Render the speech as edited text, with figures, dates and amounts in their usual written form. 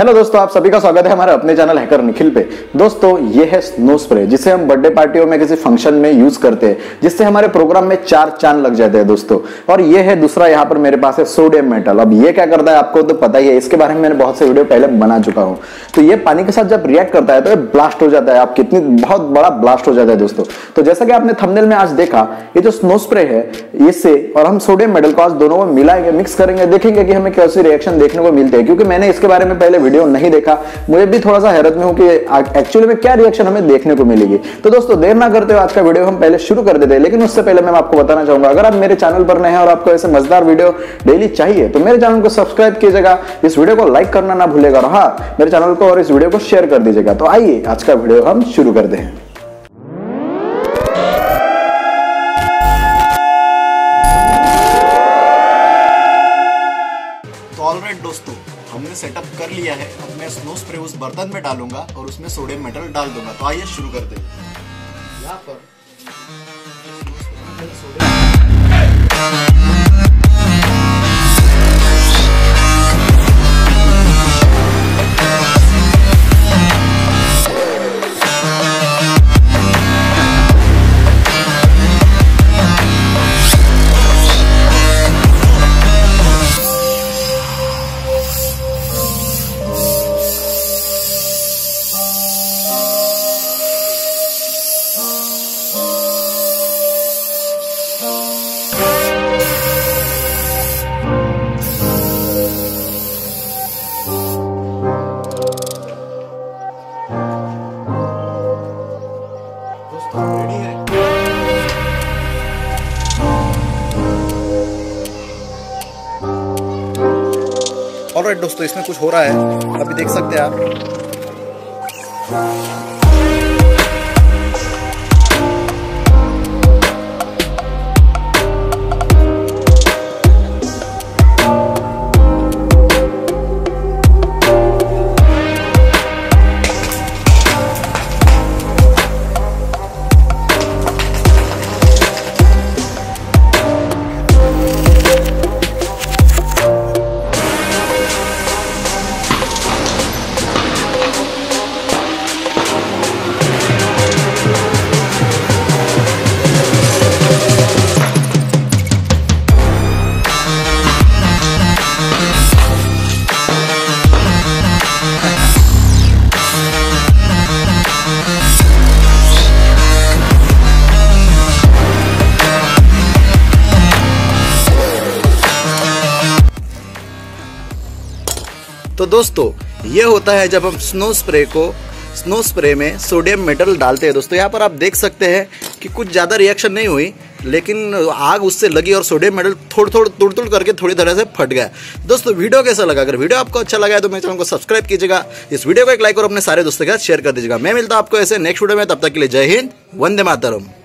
Hello दोस्तों, आप सभी का स्वागत है हमारे अपने चैनल हैकर निखिल पे। दोस्तों, ये है स्नो स्प्रे जिसे हम बर्थडे पार्टियों में किसी फंक्शन में यूज करते हैं, जिससे हमारे प्रोग्राम में चार चांद लग जाते हैं दोस्तों। और ये है दूसरा, यहाँ पर मेरे पास है सोडियम मेटल। अब ये क्या करता है आपको तो पता ही है, इसके बारे में मैंने बहुत से वीडियो पहले बना चुका हूँ। तो ये पानी के साथ जब रिएक्ट करता है तो ये ब्लास्ट हो जाता है। आप कितनी बहुत बड़ा ब्लास्ट हो जाता है दोस्तों। तो जैसा कि आपने थंबनेल में आज देखा, ये जो स्नो स्प्रे है इससे और हम सोडियम मेटल को आज दोनों में मिलाएंगे, मिक्स करेंगे, देखेंगे कि हमें कैसी रिएक्शन देखने को मिलते हैं। क्योंकि मैंने इसके बारे में पहले वीडियो नहीं देखा, मुझे भी थोड़ा सा हैरत में हूं कि एक्चुअली में क्या रिएक्शन हमें देखने को मिलेगी। तो दोस्तों, देर ना करते हुए आज का वीडियो हम पहले शुरू कर देते हैं। लेकिन उससे पहले मैं आपको बताना चाहूंगा, अगर आप मेरे चैनल पर नए हैं और आपको ऐसे मजेदार वीडियो डेली चाहिए तो मेरे चैनल को सब्सक्राइब कीजिएगा, इस वीडियो को लाइक करना ना भूलिएगा और हाँ, मेरे चैनल को और इस वीडियो को शेयर कर दीजिएगा। तो आइए आज का वीडियो हम शुरू करते हैं। दोस्तों, हमने सेटअप कर लिया है। अब मैं स्नो स्प्रे उस बर्तन में डालूंगा और उसमें सोडियम मेटल डाल दूंगा। तो आइए शुरू करते हैं। यहाँ पर ऑलराइट दोस्तों, इसमें कुछ हो रहा है, अभी देख सकते हैं आप। तो दोस्तों, ये होता है जब हम स्नो स्प्रे में सोडियम मेटल डालते हैं। दोस्तों, यहाँ पर आप देख सकते हैं कि कुछ ज़्यादा रिएक्शन नहीं हुई, लेकिन आग उससे लगी और सोडियम मेटल तुड़ करके थोड़ी तरह से फट गया। दोस्तों, वीडियो कैसा लगा? अगर वीडियो आपको अच्छा लगा है तो मेरे चैनल को सब्सक्राइब कीजिएगा, इस वीडियो को एक लाइक और अपने सारे दोस्तों के साथ शेयर कर दीजिएगा। मैं मिलता हूँ आपको ऐसे नेक्स्ट वीडियो में, तब तक के लिए जय हिंद, वंदे मातरम।